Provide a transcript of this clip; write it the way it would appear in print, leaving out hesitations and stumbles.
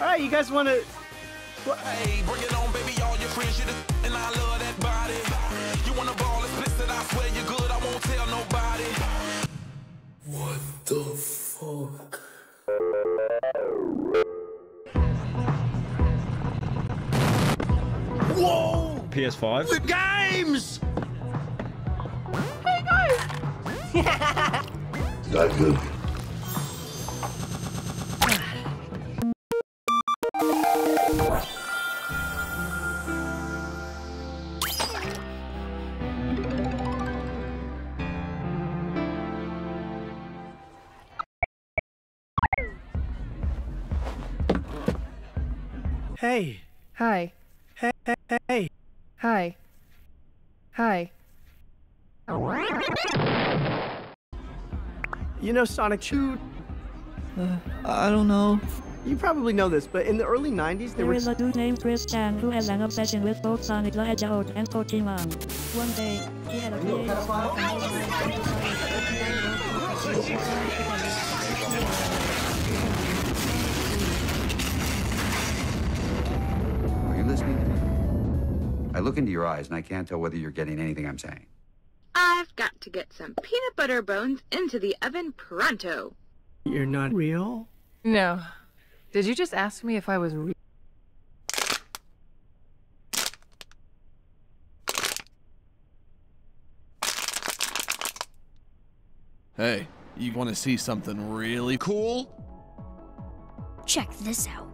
Alright, you guys want to... Hey, bring it on, baby, all your friends, you the... And I love that body. You want to ball explicit, I swear you're good, I won't tell nobody. What the fuck? Whoa! PS5. The games! Hey, guys! Not good. Hey. Hi. Hey. Hey. Hey. Hi. Hi. You know Sonic 2? I don't know. You probably know this, but in the early 90s there was a dude named Chris Chan who has an obsession with both Sonic the Hedgehog and Pokemon. One day, he had a Are you listening to me? I look into your eyes and I can't tell whether you're getting anything I'm saying. I've got to get some peanut butter bones into the oven pronto. You're not real? No. Did you just ask me if I was real? Hey, you want to see something really cool? Check this out.